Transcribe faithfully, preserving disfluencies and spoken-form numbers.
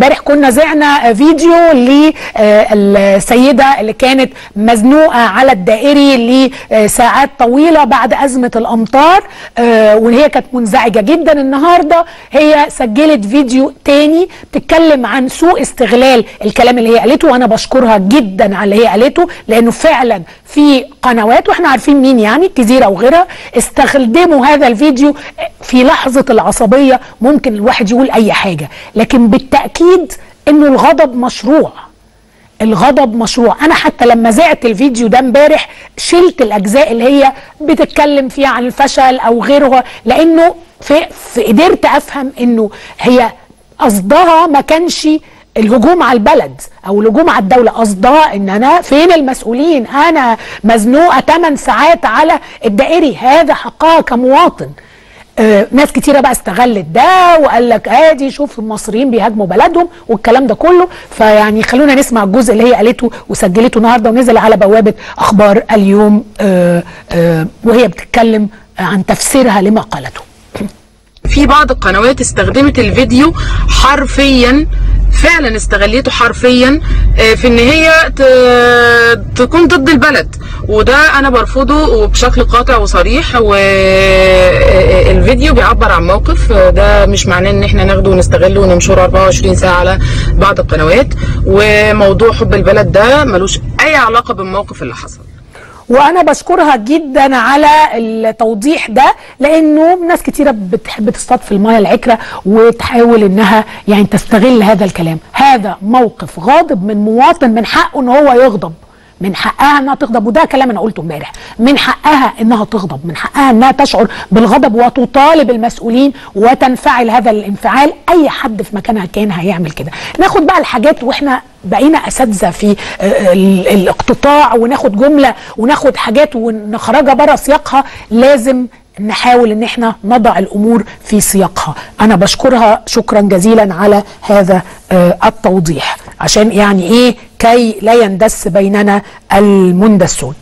امبارح كنا زعنا فيديو للسيده اللي كانت مزنوقه على الدائري لساعات طويله بعد ازمه الامطار، وهي كانت منزعجه جدا. النهارده هي سجلت فيديو تاني بتتكلم عن سوء استغلال الكلام اللي هي قالته، وانا بشكرها جدا على اللي هي قالته، لانه فعلا في قنوات واحنا عارفين مين، يعني الجزيره وغيرها، استخدموا هذا الفيديو. في لحظه العصبيه ممكن الواحد يقول اي حاجه، لكن بالتاكيد انه الغضب مشروع. الغضب مشروع. انا حتى لما زعت الفيديو ده امبارح شلت الاجزاء اللي هي بتتكلم فيها عن الفشل او غيرها، لانه في, في قدرت افهم انه هي قصدها ما كانش الهجوم على البلد او الهجوم على الدوله، قصدها ان انا فين المسؤولين، انا مزنوقه ثمان ساعات على الدائري، هذا حقها كمواطن. آه، ناس كتيرة بقى استغلت ده وقال لك ادي آه شوف المصريين بيهاجموا بلدهم والكلام ده كله. فيعني خلونا نسمع الجزء اللي هي قالته وسجلته النهارده ونزل على بوابه اخبار اليوم، آه آه وهي بتتكلم عن تفسيرها لما قالته. في بعض القنوات استخدمت الفيديو حرفيا، فعلا استغليته حرفيا في ان هي تكون ضد البلد، وده انا برفضه وبشكل قاطع وصريح. والفيديو بيعبر عن موقف، ده مش معناه ان احنا ناخده ونستغله وننشره أربعة وعشرين ساعه على بعض القنوات، وموضوع حب البلد ده ملوش اي علاقه بالموقف اللي حصل. وانا بشكرها جدا على التوضيح ده، لانه ناس كتيره بتحب تصطاد في الميه العكره وتحاول انها يعني تستغل هذا الكلام. هذا موقف غاضب من مواطن، من حقه ان هو يغضب، من حقها انها تغضب، وده كلام انا قلته امبارح، من حقها انها تغضب، من حقها انها تشعر بالغضب وتطالب المسؤولين وتنفعل هذا الانفعال. اي حد في مكانها كان هيعمل كده. ناخد بقى الحاجات، واحنا بقينا اساتذه في الاقتطاع، وناخد جمله وناخد حاجات ونخرجها بره سياقها، لازم نحاول ان احنا نضع الامور في سياقها. انا بشكرها شكرا جزيلا على هذا التوضيح، عشان يعني ايه كي لا يندس بيننا المندسون.